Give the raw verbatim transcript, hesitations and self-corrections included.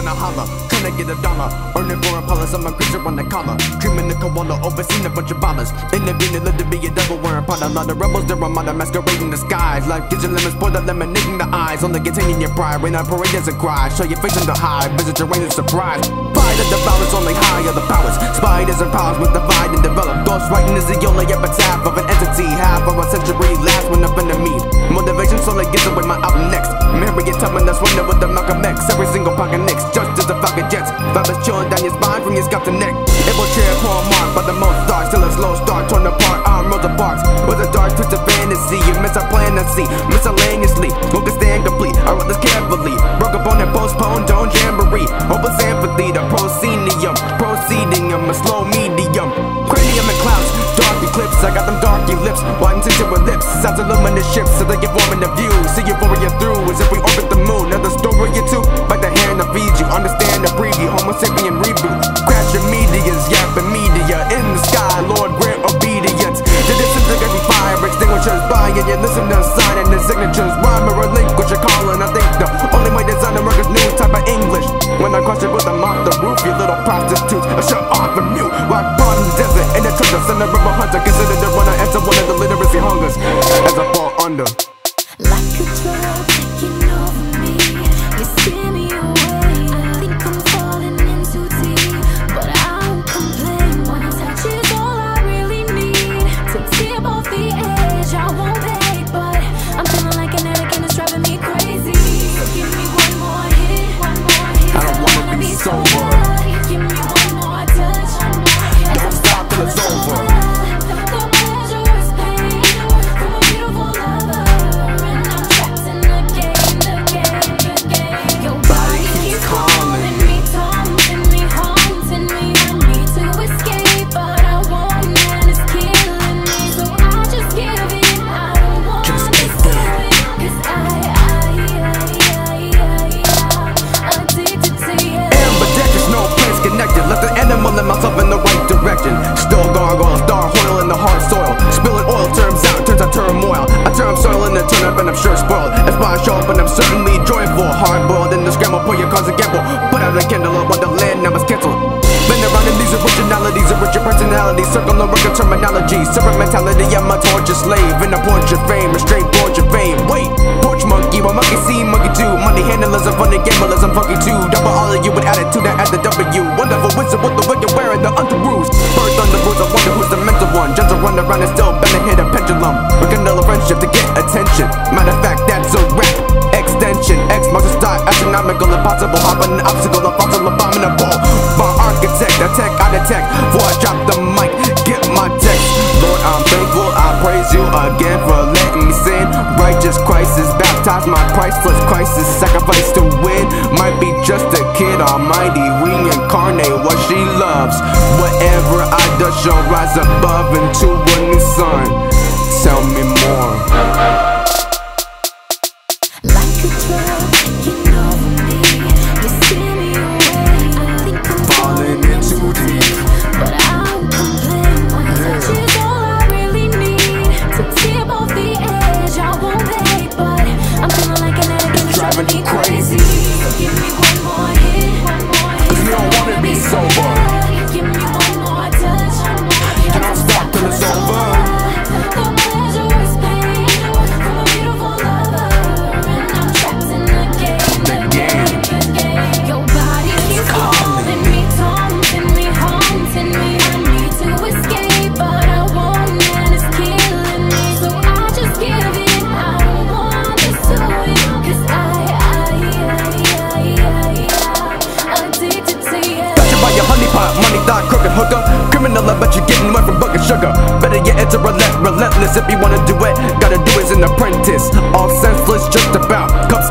wanna holler? Can I get a dollar? Earning more impalas, I'm a creature on the collar. Creaming the koala, overseen a bunch of ballers. Intervening, let it be a devil wearing pot. A lot of rebels, they're on my masquerading disguise. Life gives you lemons, pour the lemonade in the eyes. Only containing your pride, rain on parade as a cry. Show your face in the high, visit your reign and surprise. Pride of the balance, only high are the powers. Spiders and powers with divide and develop. Thoughts writing is the only epitaph of an entity. Half of a century last when up in the meat. Motivation solely gets away my album next. Marion Tubman, that's one with the Malcolm X. Every single pocket next, just as the fucking jets. Vibes chilling down your spine from your scalp to neck. It will tear apart, marked by the most dark. Still a slow start, torn apart, arm rolled apart. With a dark twist of fantasy, you miss a plan to see. Miscellaneously, who can stand complete? I wrote this carefully. Broke upon and postponed, don't jamboree. Opus Amphitheater, the proscenium. Proceeding, I'm a slow medium. Cranium and clouds, dark eclipse. I got them dark lips, widen into your lips. Sounds illuminous ships, so they get warm in the view. See you for you through, as if we orbit the moon. Another story or two, like the hand that feeds you. Understand the preview, homo sapien reboot. Crash your medias, yapping media. In the sky, Lord grant obedience. The disintegrating fire extinguishers, buying your listeners, signing the signatures. Rhyme or relinquish your calling, I think the only way designer work is new type of English. When I cross you with a mop the roof, you little prostitute, I shut off from you. Rock bottom desert in the treasure, send a river hunter. Consider the runner as one of the literacy hungers as I fall under. Like a drug taking over me, you steer me away. I think I'm falling into deep, but I won't complain. One touch is all I really need to tip off the edge. I won't pay, but I'm feeling like an addict and it's driving me crazy. So give me one more hit, one more hit. I don't wanna, I wanna be sober. Give me one more touch, one more hit. Don't stop till it's over. Myself in the right direction, still gargoyle, star hoil in the hard soil. Spilling oil turns out, turns out turmoil. I turn soil and then turn up and I'm sure spoiled. It's my show up and I'm certainly joyful. Hard boiled in the scramble, pull your cards and gamble. Put out a candle up on the land, now it's canceled. Been around in these originalities, original personalities. Circle and record terminology, servant mentality. I'm a torture slave in a porch of fame, restraint porch of fame. Wait, porch monkey, well monkey see, monkey do. Money handlers, I'm funny gamblers, I'm funky too. Double all of you with attitude, I add the W. Wonderful wizard with the wicked wearing the underoos. Birds on the roots, I wonder who's the mental one. Just to run around and still bend and hit a pendulum. Rekindle a friendship to get attention. Matter of fact, that's a rap extension. X marks the dot, astronomical, impossible. Hopping an obstacle, a fossil, abominable. My architect, I tech, I detect. Before I drop the mic, get my text. Lord, I'm thankful, I praise you again for letting me sin. Righteous Christ is baptized, my priceless crisis. Sacrifice to win, might be just a kid. Almighty, reincarnate what she loves. Whatever I do shall rise above into a new sun. Tell me more. Like a drug taking over me, you steer me away. I think I'm falling in too deep, but I don't complain. One touch is all I really need to tip off the edge. I won't pay, but I'm feeling like an addict and driving me crazy. So give me one more hit, one more hit. Cause you don't wanna be sober. Criminal, I bet you're getting wet from bucket sugar. Better yet, it's a relent, relentless. If you wanna do it, gotta do it as an apprentice. All senseless, just about. Cups